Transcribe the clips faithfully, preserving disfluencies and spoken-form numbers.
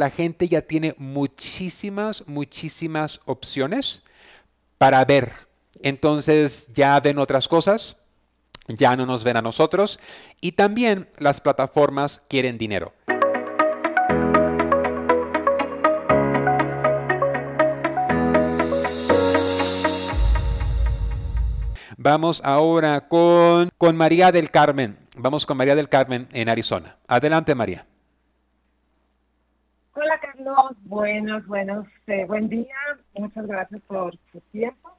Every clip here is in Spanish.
La gente ya tiene muchísimas, muchísimas opciones para ver. Entonces ya ven otras cosas, ya no nos ven a nosotros y también las plataformas quieren dinero. Vamos ahora con, con María del Carmen. Vamos con María del Carmen en Arizona. Adelante, María. Hola, Carlos. Buenos, buenos, eh, buen día. Muchas gracias por su tiempo.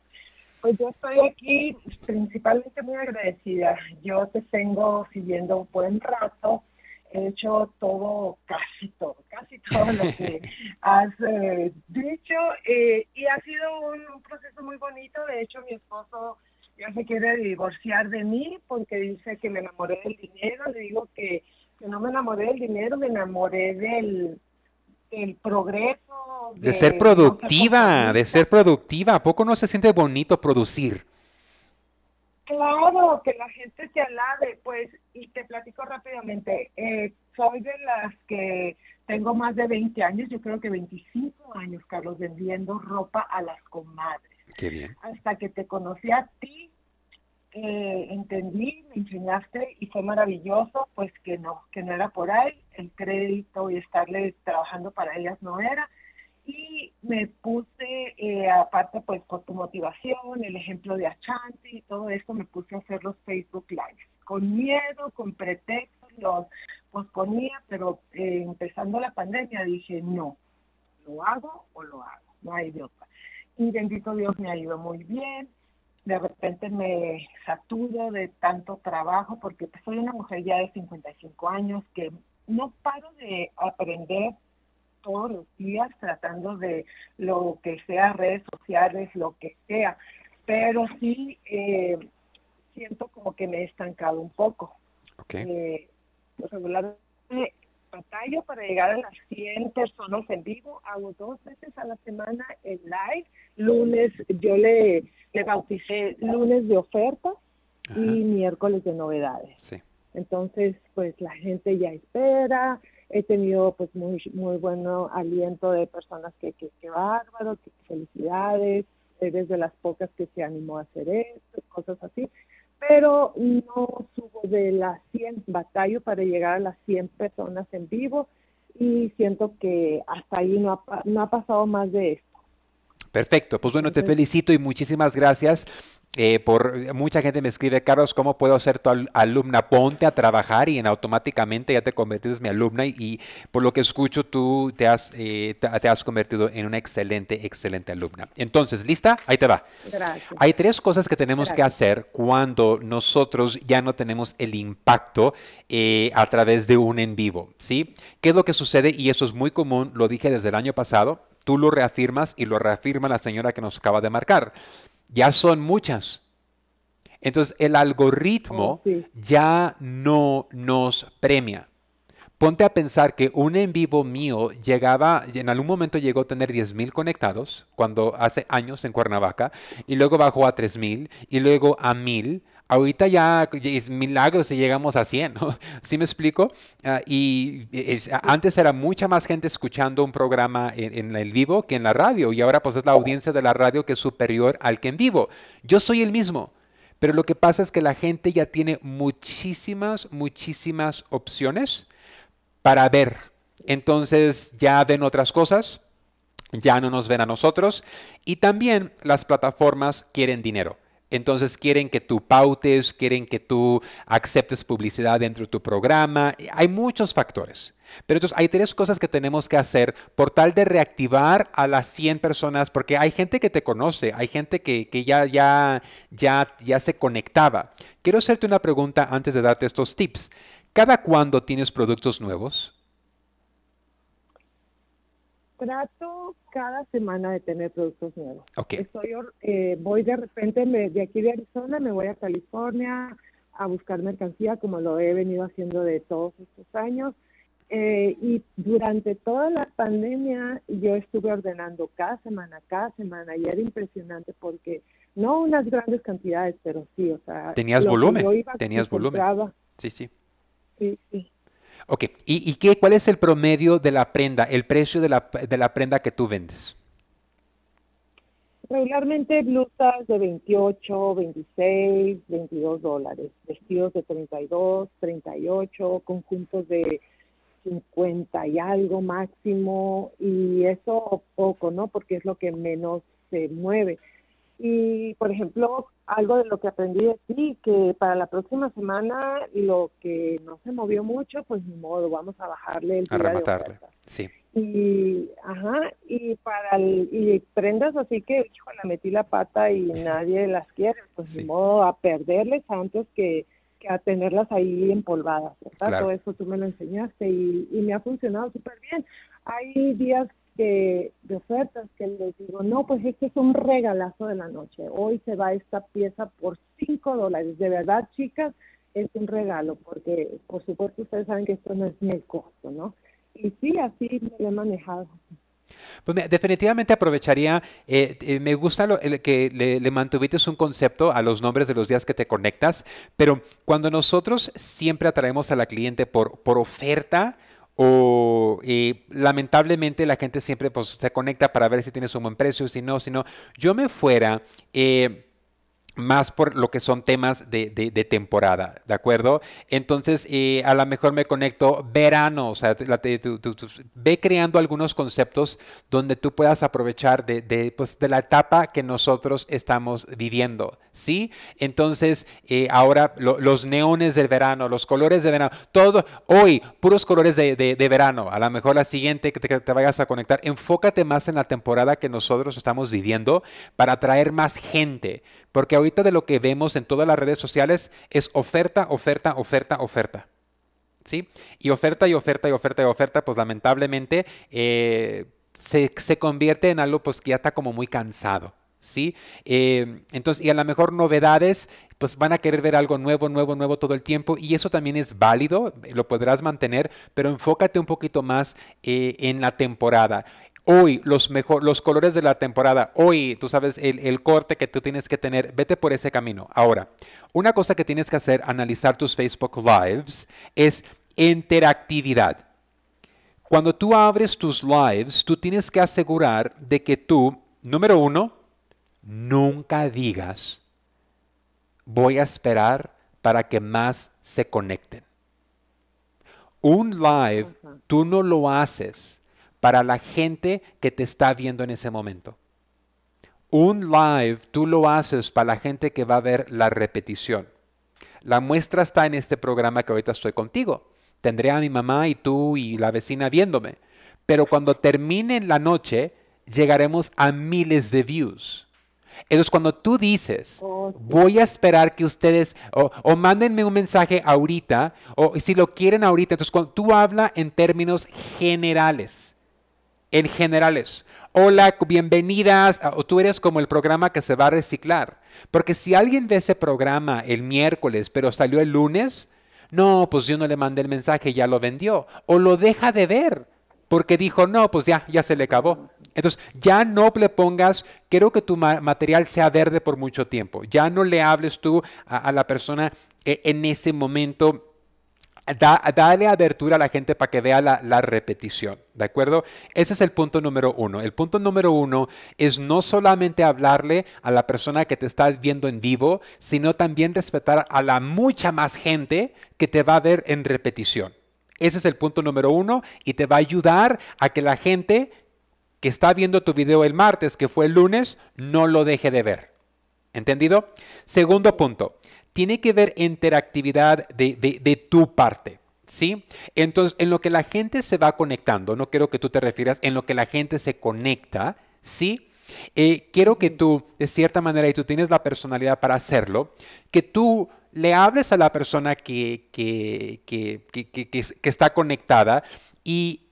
Pues yo estoy aquí principalmente muy agradecida. Yo te tengo siguiendo un buen rato. He hecho todo, casi todo, casi todo lo que has eh, dicho. Eh, y ha sido un, un proceso muy bonito. De hecho, mi esposo ya se quiere divorciar de mí porque dice que me enamoré del dinero. Le digo que, que no me enamoré del dinero, me enamoré del... el progreso. De, de ser productiva, de ser productiva. ¿A poco no se siente bonito producir? Claro, que la gente te alabe, pues, y te platico rápidamente. Eh, soy de las que tengo más de veinte años, yo creo que veinticinco años, Carlos, vendiendo ropa a las comadres. Qué bien. Hasta que te conocí a ti, eh, entendí, me enseñaste y fue maravilloso, pues que no, que no era por ahí. El crédito y estarle trabajando para ellas no era, y me puse, eh, aparte pues por tu motivación, el ejemplo de Ashanti y todo esto, me puse a hacer los Facebook Live, con miedo, con pretextos, los posponía, pero eh, empezando la pandemia dije, no, lo hago o lo hago, no hay de otra, y bendito Dios me ha ido muy bien. De repente me saturo de tanto trabajo, porque soy una mujer ya de cincuenta y cinco años, que no paro de aprender todos los días tratando de lo que sea redes sociales, lo que sea, pero sí eh, siento como que me he estancado un poco. Okay. Eh, regularmente batallo para llegar a las cien personas en vivo, hago dos veces a la semana en live, lunes yo le, le bauticé lunes de ofertas y miércoles de novedades. Sí. Entonces, pues la gente ya espera, he tenido pues muy muy buen aliento de personas que, que, que bárbaro, que felicidades, eres de las pocas que se animó a hacer esto, cosas así, pero no subo de las cien, batallo para llegar a las cien personas en vivo y siento que hasta ahí no ha, no ha pasado más de esto. Perfecto, pues bueno, te felicito y muchísimas gracias. Eh, por mucha gente me escribe, Carlos, ¿cómo puedo ser tu al alumna? Ponte a trabajar y en automáticamente ya te convertiste en mi alumna y, y por lo que escucho tú te has, eh, te, te has convertido en una excelente, excelente alumna. Entonces, ¿lista? Ahí te va. Gracias. Hay tres cosas que tenemos Gracias. que hacer cuando nosotros ya no tenemos el impacto eh, a través de un en vivo, ¿sí? ¿Qué es lo que sucede? Y eso es muy común, lo dije desde el año pasado. Tú lo reafirmas y lo reafirma la señora que nos acaba de marcar. Ya son muchas. Entonces, el algoritmo sí. ya no nos premia. Ponte a pensar que un en vivo mío llegaba, en algún momento llegó a tener diez mil conectados, cuando hace años en Cuernavaca, y luego bajó a tres mil, y luego a mil. Ahorita ya es milagro si llegamos a cien, ¿no? ¿Sí me explico? Uh, y es, antes era mucha más gente escuchando un programa en, en el vivo que en la radio, y ahora pues es la audiencia de la radio que es superior al que en vivo. Yo soy el mismo, pero lo que pasa es que la gente ya tiene muchísimas, muchísimas opciones para ver. Entonces ya ven otras cosas, ya no nos ven a nosotros, y también las plataformas quieren dinero. Entonces quieren que tú pautes, quieren que tú aceptes publicidad dentro de tu programa. Hay muchos factores. Pero entonces hay tres cosas que tenemos que hacer por tal de reactivar a las cien personas, porque hay gente que te conoce, hay gente que, que ya, ya, ya, ya se conectaba. Quiero hacerte una pregunta antes de darte estos tips. ¿Cada cuándo tienes productos nuevos? Trato cada semana de tener productos nuevos. Okay. Estoy, eh, voy de repente me, de aquí de Arizona, me voy a California a buscar mercancía, como lo he venido haciendo de todos estos años. Eh, y durante toda la pandemia yo estuve ordenando cada semana, cada semana, y era impresionante porque no unas grandes cantidades, pero sí, o sea... Tenías volumen, tenías volumen. Sí, sí. Sí, sí. Ok, ¿y, y qué, cuál es el promedio de la prenda, el precio de la, de la prenda que tú vendes? Regularmente blusas de veintiocho, veintiséis, veintidós dólares, vestidos de treinta y dos, treinta y ocho, conjuntos de cincuenta y algo máximo, y eso poco, ¿no? Porque es lo que menos se mueve. Y, por ejemplo, algo de lo que aprendí de ti, que para la próxima semana lo que no se movió mucho, pues ni modo, vamos a bajarle el día de oferta. A rematarle, sí. Y, ajá, y para el, y prendas así que, hijo, la metí la pata y nadie las quiere, pues sí, ni modo, a perderles antes que, que a tenerlas ahí empolvadas, ¿verdad? Claro. Todo eso tú me lo enseñaste y, y me ha funcionado súper bien. Hay días De, de ofertas que les digo, no, pues este es un regalazo de la noche, hoy se va esta pieza por cinco dólares, de verdad, chicas, es un regalo, porque por supuesto ustedes saben que esto no es el costo, ¿no? Y sí, así me lo he manejado. Pues definitivamente aprovecharía, eh, eh, me gusta lo, el, que le, le mantuviste un concepto a los nombres de los días que te conectas, pero cuando nosotros siempre atraemos a la cliente por, por oferta, o eh, lamentablemente la gente siempre pues, se conecta para ver si tienes un buen precio, si no, si no. Yo me fuera eh, más por lo que son temas de, de, de temporada, ¿de acuerdo? Entonces, eh, a lo mejor me conecto verano, o sea, la, tu, tu, tu, ve creando algunos conceptos donde tú puedas aprovechar de, de, pues, de la etapa que nosotros estamos viviendo, ¿sí? Entonces, eh, ahora lo, los neones del verano, los colores de verano, todo, hoy, puros colores de, de, de verano, a lo mejor la siguiente que te, que te vayas a conectar, enfócate más en la temporada que nosotros estamos viviendo para atraer más gente, porque ahorita de lo que vemos en todas las redes sociales es oferta, oferta, oferta, oferta. ¿Sí? Y oferta y oferta y oferta y oferta, pues lamentablemente eh, se, se convierte en algo pues, que ya está como muy cansado. ¿Sí? Eh, entonces, y a lo mejor novedades, pues van a querer ver algo nuevo, nuevo, nuevo todo el tiempo. Y eso también es válido, lo podrás mantener, pero enfócate un poquito más eh, en la temporada. Hoy, los, mejor, los colores de la temporada, hoy, tú sabes, el, el corte que tú tienes que tener, vete por ese camino. Ahora, una cosa que tienes que hacer, analizar tus Facebook Lives, es interactividad. Cuando tú abres tus lives, tú tienes que asegurar de que tú, número uno, nunca digas, voy a esperar para que más se conecten. Un live, tú no lo haces para la gente que te está viendo en ese momento. Un live tú lo haces para la gente que va a ver la repetición. La muestra está en este programa que ahorita estoy contigo. Tendré a mi mamá y tú y la vecina viéndome. Pero cuando termine la noche, llegaremos a miles de views. Entonces, cuando tú dices, voy a esperar que ustedes, o, o mándenme un mensaje ahorita, o si lo quieren ahorita, entonces cuando tú hablas en términos generales, en generales. Hola, bienvenidas. O tú eres como el programa que se va a reciclar. Porque si alguien ve ese programa el miércoles, pero salió el lunes, no, pues yo no le mandé el mensaje, ya lo vendió. O lo deja de ver, porque dijo, no, pues ya, ya se le acabó. Entonces, ya no le pongas, quiero que tu material sea verde por mucho tiempo. Ya no le hables tú a, a la persona en ese momento. Da, dale abertura a la gente para que vea la, la repetición, ¿de acuerdo? Ese es el punto número uno. El punto número uno es no solamente hablarle a la persona que te está viendo en vivo, sino también respetar a la mucha más gente que te va a ver en repetición. Ese es el punto número uno y te va a ayudar a que la gente que está viendo tu video el martes, que fue el lunes, no lo deje de ver. ¿Entendido? Segundo punto. Tiene que ver interactividad de, de, de tu parte, ¿sí? Entonces, en lo que la gente se va conectando, no quiero que tú te refieras en lo que la gente se conecta, ¿sí? Eh, quiero que tú, de cierta manera, y tú tienes la personalidad para hacerlo, que tú le hables a la persona que, que, que, que, que, que, que está conectada y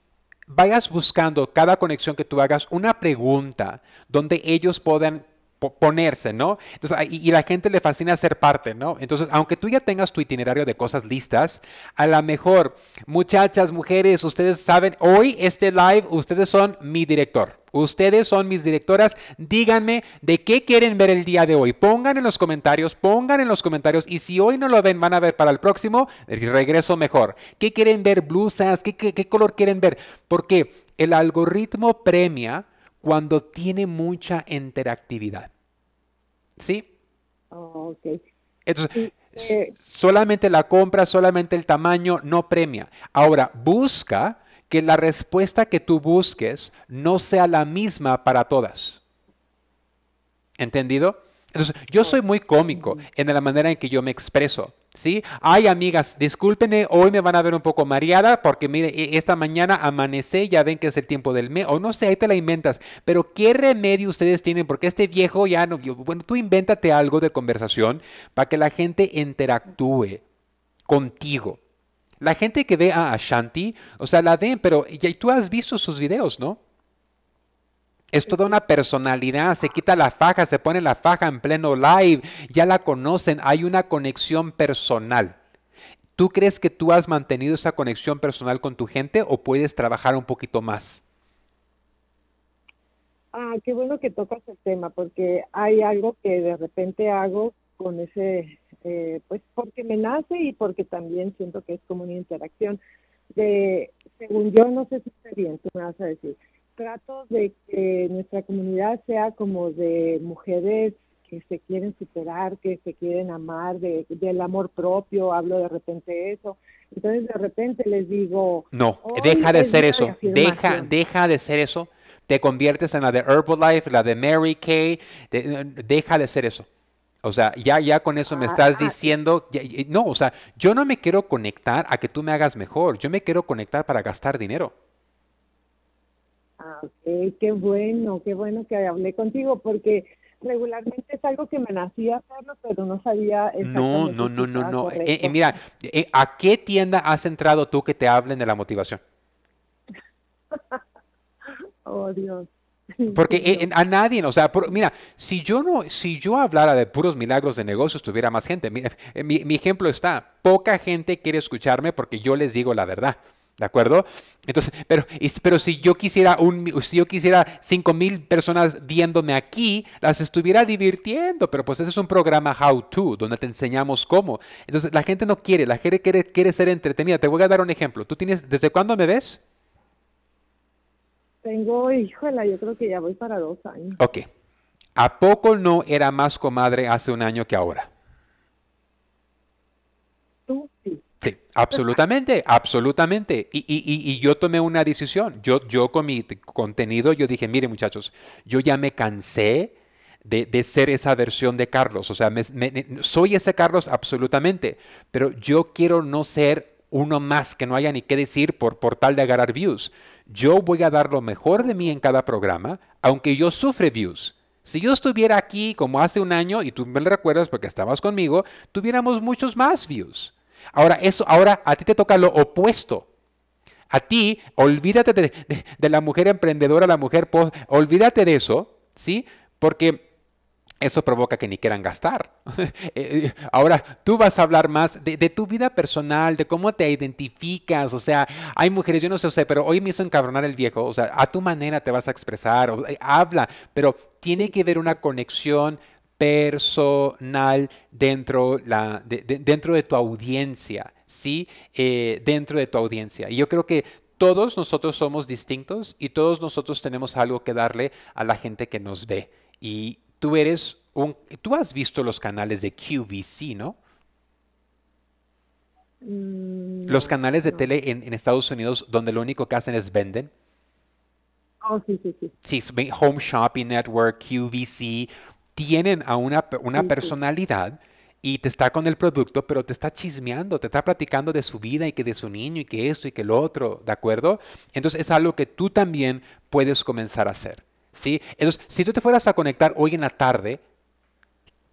vayas buscando cada conexión que tú hagas una pregunta donde ellos puedan ponerse, ¿no? Entonces, y, y la gente le fascina ser parte, ¿no? Entonces, aunque tú ya tengas tu itinerario de cosas listas, a lo mejor, muchachas, mujeres, ustedes saben, hoy este live, ustedes son mi director. Ustedes son mis directoras, díganme de qué quieren ver el día de hoy. Pongan en los comentarios, pongan en los comentarios y si hoy no lo ven, van a ver para el próximo, regreso mejor. ¿Qué quieren ver? Blusas, ¿qué, qué, qué color quieren ver? Porque el algoritmo premia cuando tiene mucha interactividad. ¿Sí? Oh, okay. Entonces, eh, solamente la compra, solamente el tamaño no premia. Ahora, busca que la respuesta que tú busques no sea la misma para todas. ¿Entendido? Entonces, yo soy muy cómico en la manera en que yo me expreso, ¿sí? Ay, amigas, discúlpenme, hoy me van a ver un poco mareada porque, mire, esta mañana amanecé, ya ven que es el tiempo del mes, o no sé, ahí te la inventas, pero ¿qué remedio ustedes tienen? Porque este viejo ya no... Bueno, tú invéntate algo de conversación para que la gente interactúe contigo. La gente que ve a Ashanti, o sea, la ven, pero ya tú has visto sus videos, ¿no? Es toda una personalidad, se quita la faja, se pone la faja en pleno live, ya la conocen, hay una conexión personal. ¿Tú crees que tú has mantenido esa conexión personal con tu gente o puedes trabajar un poquito más? Ah, qué bueno que tocas el tema, porque hay algo que de repente hago con ese... Eh, pues porque me nace y porque también siento que es como una interacción de, según yo, no sé si está bien, tú me vas a decir, trato de que nuestra comunidad sea como de mujeres que se quieren superar, que se quieren amar, de, del amor propio, hablo de repente eso, entonces de repente les digo... No, deja de ser eso, deja, deja de ser eso, te conviertes en la de Herbalife, la de Mary Kay, de, deja de ser eso. O sea, ya, ya con eso me estás diciendo, ya, ya, no, o sea, yo no me quiero conectar a que tú me hagas mejor, yo me quiero conectar para gastar dinero. Ah, ok, qué bueno, qué bueno que hablé contigo, porque regularmente es algo que me nacía hacerlo, pero no sabía exactamente. No, no, no, no, no. Eh, eh, mira, eh, ¿a qué tienda has entrado tú que te hablen de la motivación? Oh, Dios. Porque en, en, a nadie, o sea, por, mira, si yo no, si yo hablara de puros milagros de negocios, tuviera más gente. Mi, mi, mi ejemplo está, poca gente quiere escucharme porque yo les digo la verdad, ¿de acuerdo? Entonces, pero, pero si yo quisiera un, si yo quisiera cinco mil personas viéndome aquí, las estuviera divirtiendo, pero pues ese es un programa how to, donde te enseñamos cómo. Entonces, la gente no quiere, la gente quiere, quiere ser entretenida. Te voy a dar un ejemplo. ¿Tú tienes, desde cuándo me ves? Tengo, híjola, yo creo que ya voy para dos años. Ok. ¿A poco no era más comadre hace un año que ahora? Tú sí. Sí, absolutamente, absolutamente. Y, y, y, y yo tomé una decisión. Yo, yo con mi contenido, yo dije, mire muchachos, yo ya me cansé de, de ser esa versión de Carlos. O sea, me, me, soy ese Carlos absolutamente, pero yo quiero no ser uno más que no haya ni qué decir por, por tal de agarrar views. Yo voy a dar lo mejor de mí en cada programa, aunque yo sufre views. Si yo estuviera aquí como hace un año, y tú me lo recuerdas porque estabas conmigo, tuviéramos muchos más views. Ahora, eso, ahora a ti te toca lo opuesto. A ti, olvídate de, de, de la mujer emprendedora, la mujer post, olvídate de eso, ¿sí? Porque... eso provoca que ni quieran gastar. Ahora, tú vas a hablar más de, de tu vida personal, de cómo te identificas. O sea, hay mujeres, yo no sé, o sea, pero hoy me hizo encabronar el viejo. O sea, a tu manera te vas a expresar, o, eh, habla, pero tiene que haber una conexión personal dentro, la, de, de, dentro de tu audiencia, ¿sí? Eh, dentro de tu audiencia. Y yo creo que todos nosotros somos distintos y todos nosotros tenemos algo que darle a la gente que nos ve. Y Tú eres un... Tú has visto los canales de Q V C, ¿no? Mm, los canales de no. tele en, en Estados Unidos donde lo único que hacen es venden. Oh, sí, sí, sí. Sí, Home Shopping Network, Q V C, tienen a una, una sí, personalidad sí. y te está con el producto, pero te está chismeando, te está platicando de su vida y que de su niño y que esto y que lo otro, ¿de acuerdo? Entonces es algo que tú también puedes comenzar a hacer. ¿Sí? Entonces, si tú te fueras a conectar hoy en la tarde,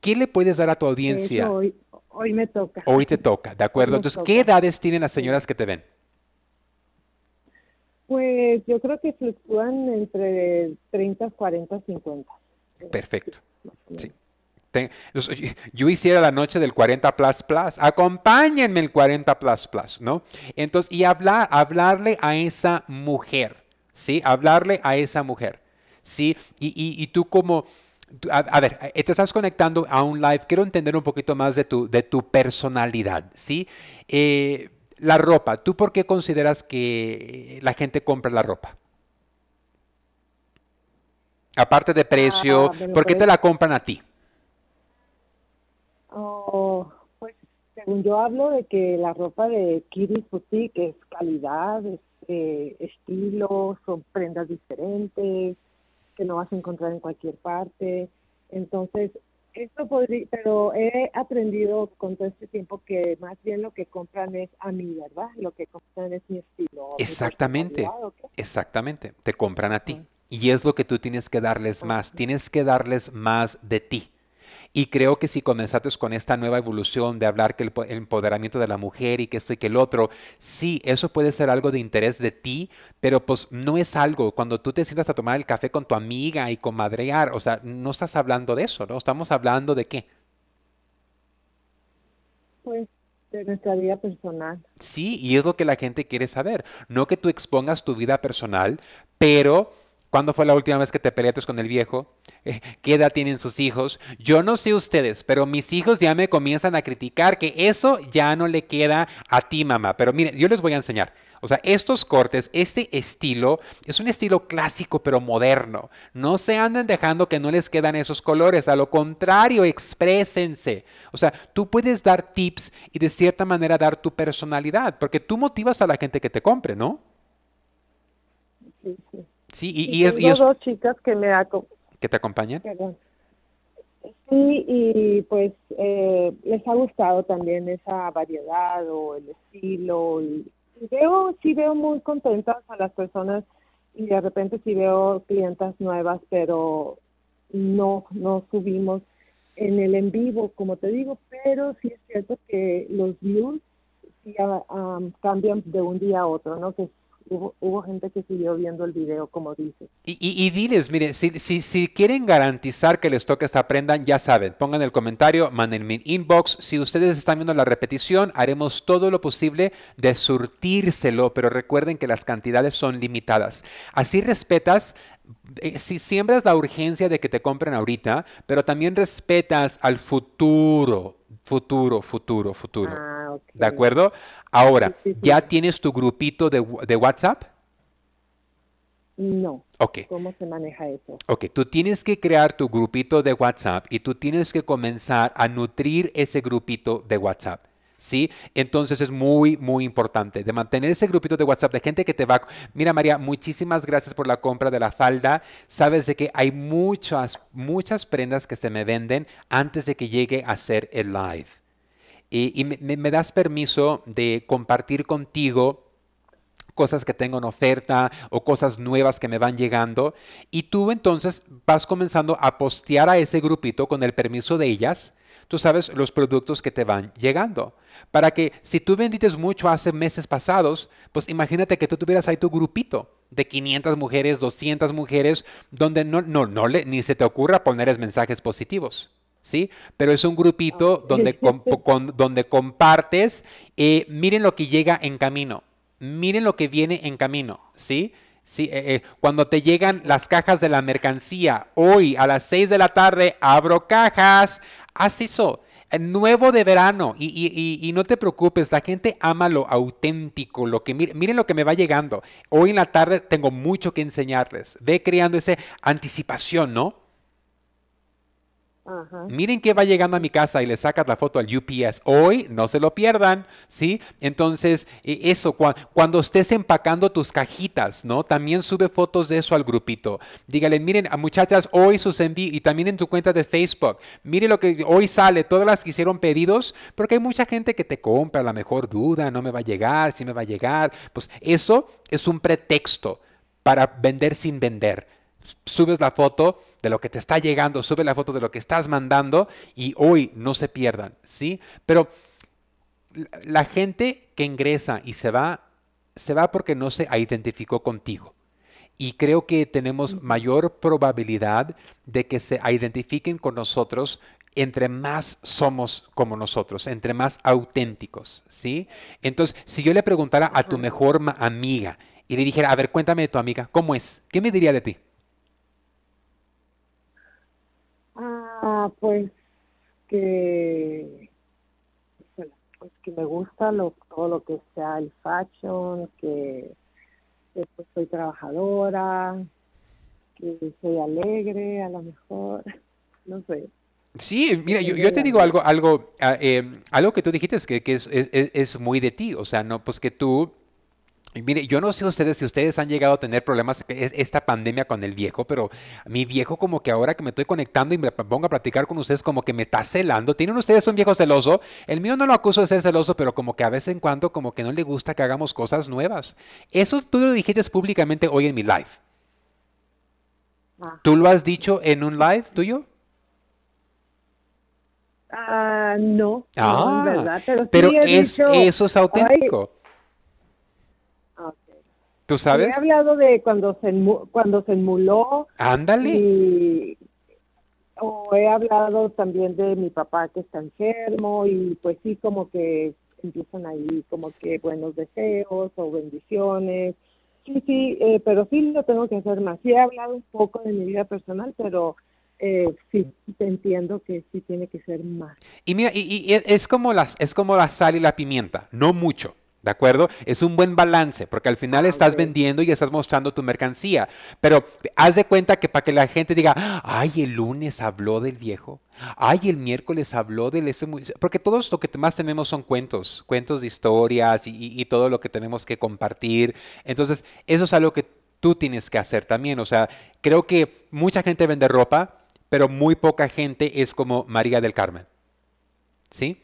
¿qué le puedes dar a tu audiencia? Eso, hoy, hoy me toca. Hoy te toca, ¿de acuerdo? Entonces, toca. ¿Qué edades tienen las señoras que te ven? Pues yo creo que fluctúan entre treinta, cuarenta, cincuenta. Perfecto. Sí. Entonces, yo hiciera la noche del cuarenta plus plus. Acompáñenme el cuarenta plus plus, ¿no? Entonces, y hablar, hablarle a esa mujer, ¿sí? Hablarle a esa mujer, ¿sí? Y, y, y tú como... A, a ver, te estás conectando a un live. Quiero entender un poquito más de tu, de tu personalidad, ¿sí? Eh, la ropa. ¿Tú por qué consideras que la gente compra la ropa? Aparte de precio, ah, ¿por qué te la compran a ti? Oh, pues según yo hablo de que la ropa de Kiri Fushik es calidad, es, eh, estilo, son prendas diferentes que no vas a encontrar en cualquier parte. Entonces, esto podría, pero he aprendido con todo este tiempo que más bien lo que compran es a mí, ¿verdad? Lo que compran es mi estilo. Exactamente, exactamente. Te compran a ti. Uh-huh. Y es lo que tú tienes que darles más. Uh-huh. Tienes que darles más de ti. Y creo que si comenzaste con esta nueva evolución de hablar que el empoderamiento de la mujer y que esto y que el otro, sí, eso puede ser algo de interés de ti, pero pues no es algo. Cuando tú te sientas a tomar el café con tu amiga y comadrear, o sea, no estás hablando de eso, ¿no? Estamos hablando de qué. Pues de nuestra vida personal. Sí, y es lo que la gente quiere saber. No que tú expongas tu vida personal, pero... ¿Cuándo fue la última vez que te peleaste con el viejo? ¿Qué edad tienen sus hijos? Yo no sé ustedes, pero mis hijos ya me comienzan a criticar que eso ya no le queda a ti, mamá. Pero miren, yo les voy a enseñar. O sea, estos cortes, este estilo, es un estilo clásico pero moderno. No se anden dejando que no les quedan esos colores. A lo contrario, exprésense. O sea, tú puedes dar tips y de cierta manera dar tu personalidad, porque tú motivas a la gente que te compre, ¿no? Sí, sí. Sí, y, y, y, tengo y es, dos chicas que me que te acompañan. Perdón. Sí, y pues eh, les ha gustado también esa variedad o el estilo. Y veo, sí veo muy contentas a las personas y de repente sí veo clientas nuevas, pero no, no subimos en el en vivo, como te digo, pero sí es cierto que los views sí, um, cambian de un día a otro, ¿no? Que Hubo, hubo gente que siguió viendo el video, como dices. Y, y, y diles, mire, si, si, si quieren garantizar que les toque esta prenda, ya saben, pongan el comentario, manden mi inbox. Si ustedes están viendo la repetición, haremos todo lo posible de surtírselo, pero recuerden que las cantidades son limitadas. Así respetas... Si siembras la urgencia de que te compren ahorita, pero también respetas al futuro, futuro, futuro, futuro. Ah, okay. ¿De acuerdo? Ahora, sí, sí, sí. ¿Ya tienes tu grupito de, de WhatsApp? No. Okay. ¿Cómo se maneja eso? Ok, tú tienes que crear tu grupito de WhatsApp y tú tienes que comenzar a nutrir ese grupito de WhatsApp. ¿Sí? Entonces es muy, muy importante de mantener ese grupito de WhatsApp de gente que te va... Mira, María, muchísimas gracias por la compra de la falda. Sabes de que hay muchas, muchas prendas que se me venden antes de que llegue a hacer el live. Y, y me, me das permiso de compartir contigo cosas que tengo en oferta o cosas nuevas que me van llegando. Y tú entonces vas comenzando a postear a ese grupito con el permiso de ellas. Tú sabes los productos que te van llegando. Para que si tú vendites mucho hace meses pasados, pues imagínate que tú tuvieras ahí tu grupito de quinientas mujeres, doscientas mujeres, donde no, no, no le, ni se te ocurra ponerles mensajes positivos, ¿sí? Pero es un grupito donde, com, con, donde compartes, eh, miren lo que llega en camino, miren lo que viene en camino, ¿sí? Sí, eh, eh, cuando te llegan las cajas de la mercancía, hoy a las seis de la tarde abro cajas, haz eso, nuevo de verano y, y, y, y no te preocupes, la gente ama lo auténtico, lo que miren, miren lo que me va llegando, hoy en la tarde tengo mucho que enseñarles, ve creando esa anticipación, ¿no? Ajá. Miren que va llegando a mi casa y le sacas la foto al U P S. Hoy no se lo pierdan, ¿sí? Entonces, eso, cu cuando estés empacando tus cajitas, ¿no? También sube fotos de eso al grupito. Dígale, miren, a muchachas, hoy sus envíos, y también en tu cuenta de Facebook. Mire lo que hoy sale, todas las que hicieron pedidos, porque hay mucha gente que te compra, a lo mejor duda, no me va a llegar, sí me va a llegar. Pues eso es un pretexto para vender sin vender. Subes la foto de lo que te está llegando, sube la foto de lo que estás mandando y hoy no se pierdan, ¿sí? Pero la gente que ingresa y se va, se va porque no se identificó contigo. Y creo que tenemos mayor probabilidad de que se identifiquen con nosotros entre más somos como nosotros, entre más auténticos, ¿sí? Entonces, si yo le preguntara a tu mejor amiga y le dijera, a ver, cuéntame de tu amiga, ¿cómo es? ¿Qué me diría de ti? Ah, pues que, pues que me gusta lo, todo lo que sea el fashion, que... Pues soy trabajadora, que soy alegre, a lo mejor, no sé. Sí, mira, yo, yo te digo algo, algo, eh, algo que tú dijiste es que, que es, es, es muy de ti, o sea, no, pues que tú, mire, yo no sé ustedes si ustedes han llegado a tener problemas es, esta pandemia con el viejo, pero mi viejo como que ahora que me estoy conectando y me pongo a platicar con ustedes como que me está celando. ¿Tienen ustedes un viejo celoso? El mío no lo acuso de ser celoso, pero como que a vez en cuando como que no le gusta que hagamos cosas nuevas. Eso tú lo dijiste públicamente hoy en mi live. Ah. ¿Tú lo has dicho en un live tuyo? Uh, no, ah, no, verdad, pero, sí pero es, dicho, eso es auténtico. Ay. ¿Tú sabes? He hablado de cuando se, cuando se enmuló. Ándale. Y, o he hablado también de mi papá que está enfermo y pues sí, como que empiezan ahí como que buenos deseos o bendiciones. Sí, sí, eh, pero sí lo tengo que hacer más. Sí he hablado un poco de mi vida personal, pero... Eh, sí, te entiendo que sí tiene que ser más. Y mira, y, y es, como las, es como la sal y la pimienta, no mucho. ¿De acuerdo? Es un buen balance porque al final estás vendiendo y estás mostrando tu mercancía. Pero haz de cuenta que para que la gente diga, ay, el lunes habló del viejo. Ay, el miércoles habló del... Porque todos lo que más tenemos son cuentos, cuentos de historias y, y, y todo lo que tenemos que compartir. Entonces, eso es algo que tú tienes que hacer también. O sea, creo que mucha gente vende ropa, pero muy poca gente es como María del Carmen. ¿Sí?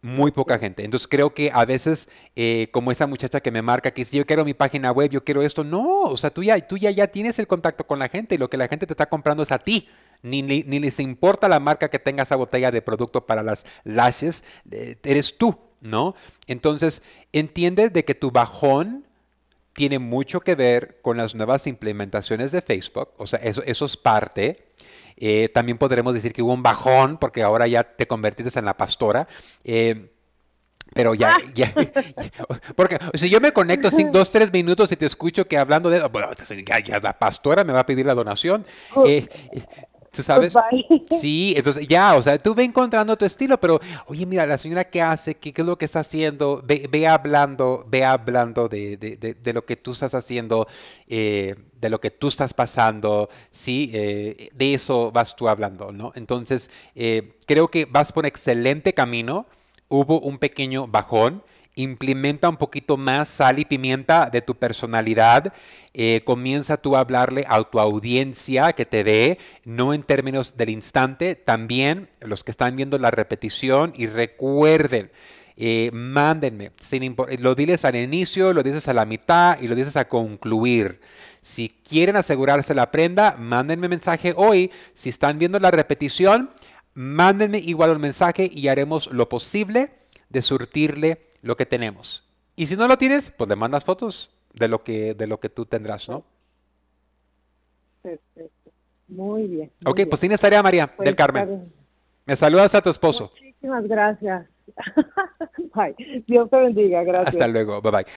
Muy poca gente. Entonces creo que a veces, eh, como esa muchacha que me marca, que si yo quiero mi página web, yo quiero esto. No, o sea, tú ya, tú ya, ya tienes el contacto con la gente y lo que la gente te está comprando es a ti. Ni, ni, ni les importa la marca que tenga esa botella de producto para las lashes. Eh, eres tú, ¿no? Entonces, entiende de que tu bajón tiene mucho que ver con las nuevas implementaciones de Facebook. O sea, eso, eso es parte. Eh, también podremos decir que hubo un bajón porque ahora ya te convertiste en la pastora. Eh, pero ya, ya, ya, porque si yo me conecto cinco, dos, tres minutos y te escucho que hablando de, bueno, ya, ya la pastora me va a pedir la donación. Eh, ¿Tú sabes? Sí, entonces ya, o sea, tú ve encontrando tu estilo, pero oye, mira, la señora qué hace, qué, qué es lo que está haciendo, ve, ve hablando, ve hablando de, de, de, de lo que tú estás haciendo, eh, de lo que tú estás pasando, sí, eh, de eso vas tú hablando, ¿no? Entonces, eh, creo que vas por excelente camino, hubo un pequeño bajón, implementa un poquito más sal y pimienta de tu personalidad. Eh, comienza tú a hablarle a tu audiencia que te dé, no en términos del instante. También los que están viendo la repetición y recuerden, eh, mándenme. Sin lo diles al inicio, lo dices a la mitad y lo dices a concluir. Si quieren asegurarse la prenda, mándenme mensaje hoy. Si están viendo la repetición, mándenme igual un mensaje y haremos lo posible de surtirle lo que tenemos. Y si no lo tienes, pues le mandas fotos de lo que, de lo que tú tendrás, ¿no? Perfecto. Muy bien. Muy ok, bien. Pues tienes tarea, María pues del Carmen. Bien. Me saludas a tu esposo. Muchísimas gracias. Bye. Dios te bendiga. Gracias. Hasta luego. Bye, bye.